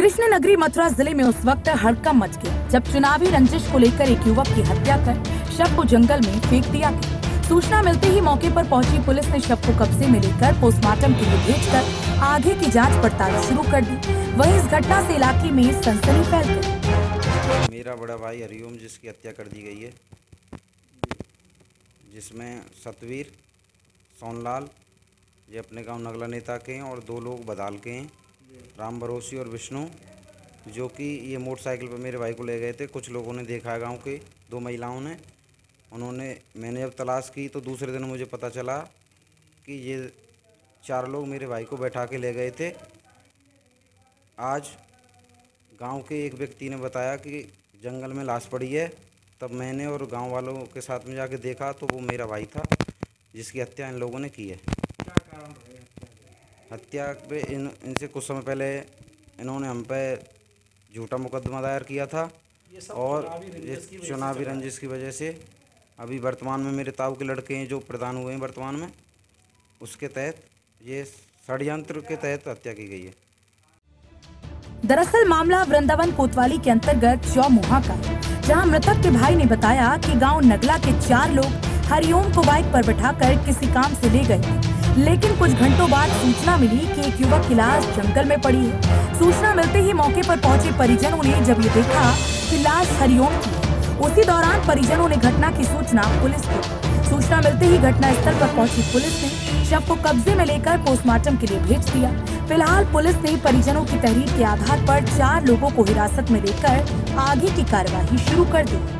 कृष्ण नगरी मथुरा जिले में उस वक्त हड़कंप मच गया जब चुनावी रंजिश को लेकर एक युवक की हत्या कर शव को जंगल में फेंक दिया गया। सूचना मिलते ही मौके पर पहुंची पुलिस ने शव को कब्जे में लेकर पोस्टमार्टम के लिए भेजकर आगे की जांच पड़ताल शुरू कर दी। वहीं इस घटना से इलाके में सनसनी फैल गई। मेरा बड़ा भाई हरिओम जिसकी हत्या कर दी गई है, जिसमें सतवीर, सोनलाल ये अपने गांव नगला नेता के हैं और दो लोग बदाल के हैं, राम भरोसे और विष्णु, जो कि ये मोटरसाइकिल पर मेरे भाई को ले गए थे। कुछ लोगों ने देखा गांव के दो महिलाओं ने, मैंने जब तलाश की तो दूसरे दिन मुझे पता चला कि ये चार लोग मेरे भाई को बैठा के ले गए थे। आज गांव के एक व्यक्ति ने बताया कि जंगल में लाश पड़ी है, तब मैंने और गांव वालों के साथ में जाके देखा तो वो मेरा भाई था जिसकी हत्या इन लोगों ने की है। हत्या पे इनसे कुछ समय पहले इन्होंने हम पे झूठा मुकदमा दायर किया था और चुनावी रंजिश की वजह से अभी वर्तमान में मेरे ताऊ के लड़के हैं जो प्रधान हुए हैं वर्तमान में, उसके तहत ये षड्यंत्र के तहत हत्या की गई है। दरअसल मामला वृंदावन कोतवाली के अंतर्गत चौमुहा का, जहां मृतक के भाई ने बताया कि गांव नगला के चार लोग हरिओम को बाइक पर बैठाकर किसी काम से ले गए, लेकिन कुछ घंटों बाद सूचना मिली कि एक युवक की लाश जंगल में पड़ी है। सूचना मिलते ही मौके पर पहुंचे परिजनों ने जब ये देखा कि लाश हरिओम की, उसी दौरान परिजनों ने घटना की सूचना पुलिस को दी। सूचना मिलते ही घटना स्थल पर पहुंची पुलिस ने शव को कब्जे में लेकर पोस्टमार्टम के लिए भेज दिया। फिलहाल पुलिस ने परिजनों की तहरीर के आधार पर चार लोगों को हिरासत में लेकर आगे की कार्यवाही शुरू कर दी।